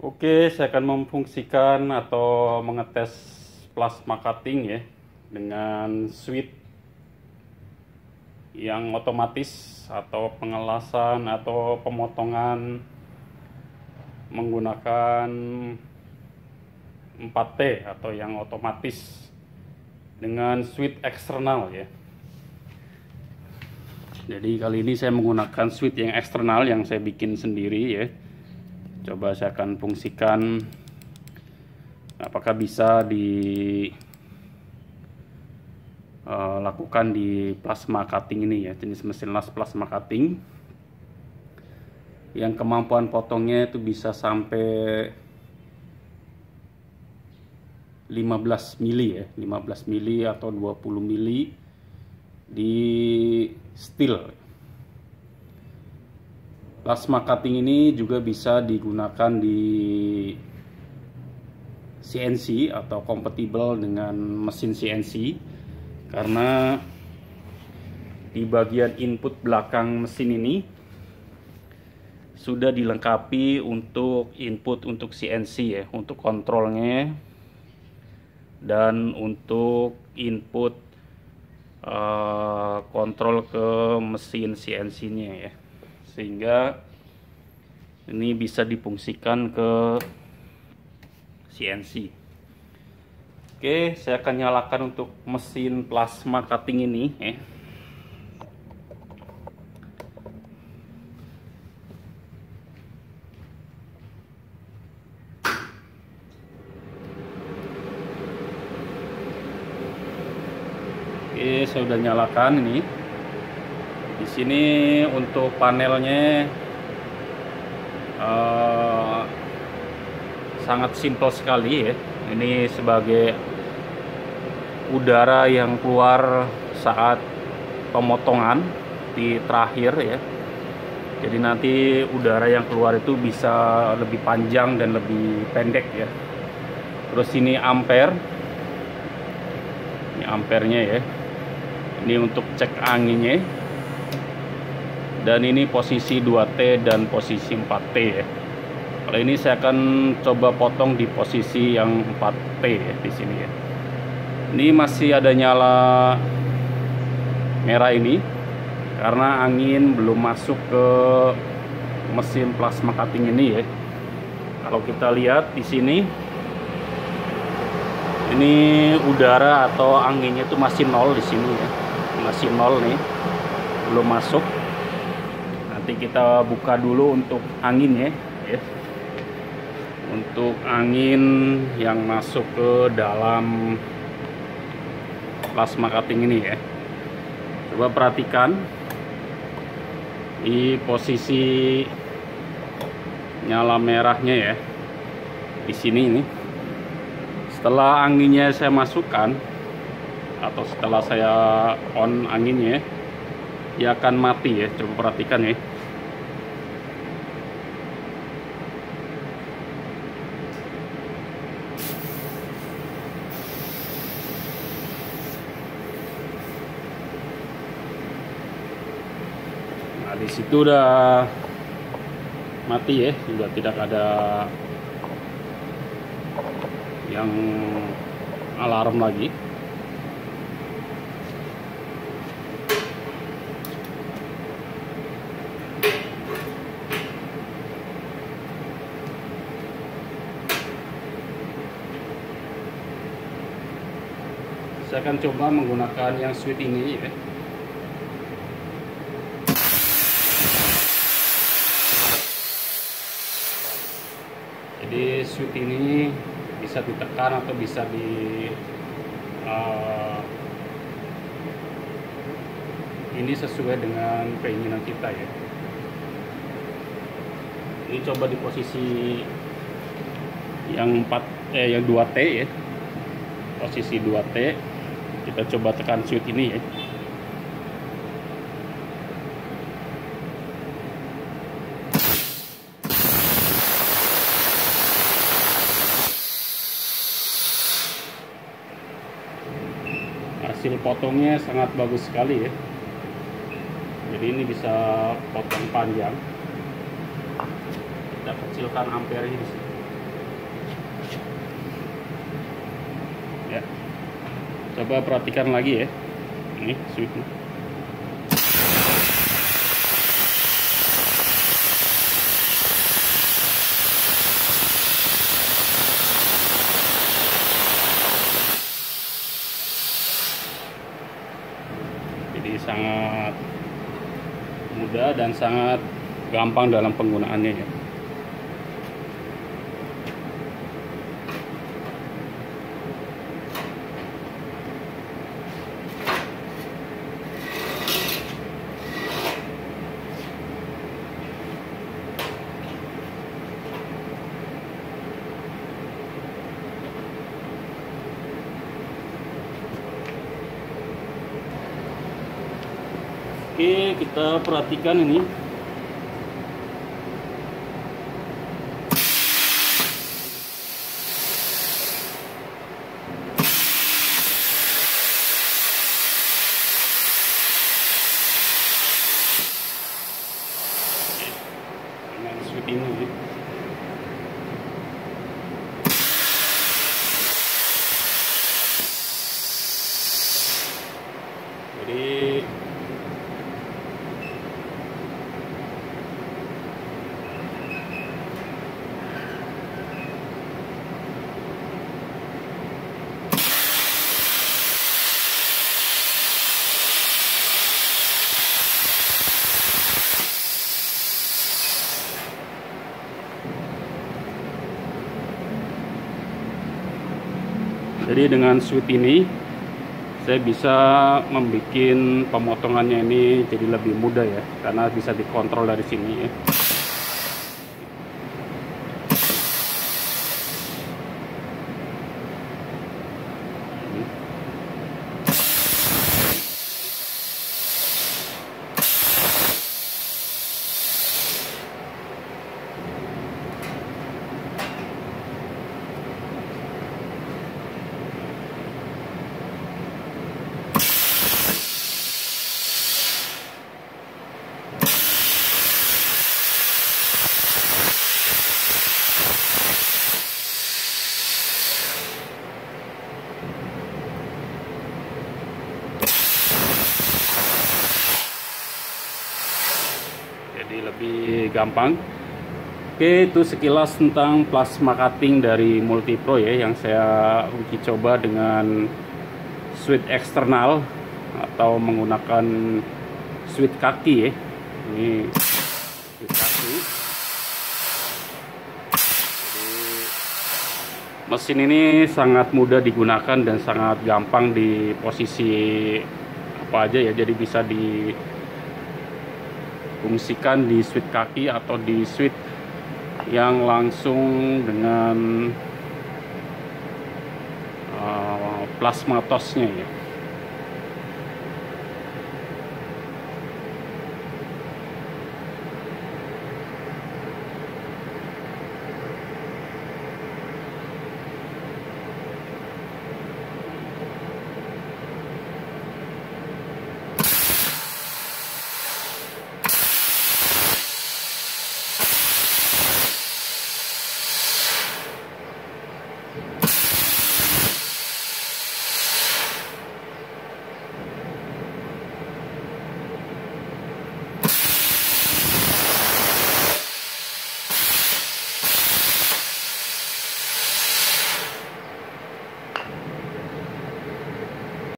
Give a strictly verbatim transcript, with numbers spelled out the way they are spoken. Oke, saya akan memfungsikan atau mengetes plasma cutting ya dengan switch yang otomatis atau pengelasan atau pemotongan menggunakan empat T atau yang otomatis dengan switch eksternal ya. Jadi kali ini saya menggunakan switch yang eksternal yang saya bikin sendiri ya. Coba saya akan fungsikan apakah bisa dilakukan uh, di plasma cutting ini ya, jenis mesin las plasma cutting yang kemampuan potongnya itu bisa sampai lima belas mili ya, lima belas mili atau dua puluh mili di steel. Plasma cutting ini juga bisa digunakan di C N C atau kompatibel dengan mesin C N C karena di bagian input belakang mesin ini sudah dilengkapi untuk input untuk C N C ya, untuk kontrolnya dan untuk input uh, kontrol ke mesin C N C-nya ya. Sehingga ini bisa difungsikan ke C N C. Oke, saya akan nyalakan untuk mesin plasma cutting ini ya. Oke, saya sudah nyalakan ini. Di sini untuk panelnya uh, sangat simpel sekali ya. Ini sebagai udara yang keluar saat pemotongan di terakhir ya. Jadi nanti udara yang keluar itu bisa lebih panjang dan lebih pendek ya. Terus ini ampere, ini ampernya ya. Ini untuk cek anginnya. Dan ini posisi dua T dan posisi empat T ya. Kalau ini saya akan coba potong di posisi yang empat T ya, di sini ya. Ini masih ada nyala merah ini karena angin belum masuk ke mesin plasma cutting ini ya. Kalau kita lihat di sini, ini udara atau anginnya itu masih nol di sini ya, masih nol nih, belum masuk. Nanti kita buka dulu untuk angin ya, ya, untuk angin yang masuk ke dalam plasma cutting ini ya. Coba perhatikan di posisi nyala merahnya ya, di sini ini. Setelah anginnya saya masukkan atau setelah saya on anginnya, dia akan mati ya. Coba perhatikan ya. Nah, di situ udah mati ya, sudah tidak ada yang alarm lagi. Saya akan coba menggunakan yang switch ini ya. Jadi switch ini bisa ditekan atau bisa di uh, ini sesuai dengan keinginan kita ya. Ini coba di posisi yang empat eh yang dua T ya. Posisi dua T. Kita coba tekan switch ini ya. Hasil potongnya sangat bagus sekali ya. Jadi ini bisa potong panjang. Kita kecilkan ampernya di sini. Coba perhatikan lagi ya. Ini sweepnya. Jadi sangat mudah dan sangat gampang dalam penggunaannya ya. Oke, kita perhatikan ini. Jadi dengan sweep ini saya bisa membuat pemotongannya ini jadi lebih mudah ya, karena bisa dikontrol dari sini ya. Lebih gampang. Oke, itu sekilas tentang plasma cutting dari MultiPro ya, yang saya uji coba dengan sweep eksternal atau menggunakan sweep kaki ya. Ini sweep kaki. Jadi, mesin ini sangat mudah digunakan dan sangat gampang di posisi apa aja ya. Jadi bisa di fungsikan di sweep kaki atau di sweep yang langsung dengan uh, plasma tosnya ya.